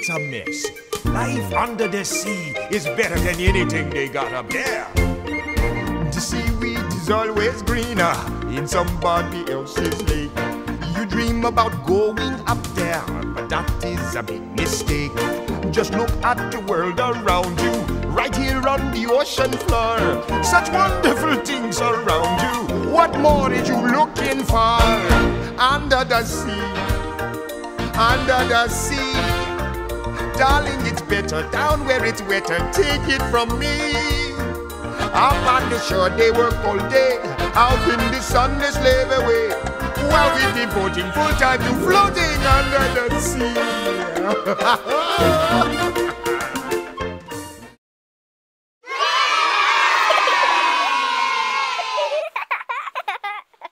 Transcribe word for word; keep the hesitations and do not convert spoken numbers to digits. it's a mess. Life under the sea is better than anything they got up there. The seaweed is always greener in somebody else's lake. You dream about going up there, but that is a big mistake. Just look at the world around you, right here on the ocean floor. Such wonderful things around you. What more is you looking for? Under the sea, under the sea. Darling, it's better down where it's wetter. Take it from me. Up on the shore they work all day, out in the sun they slave away, while we devoting full time to floating under the sea.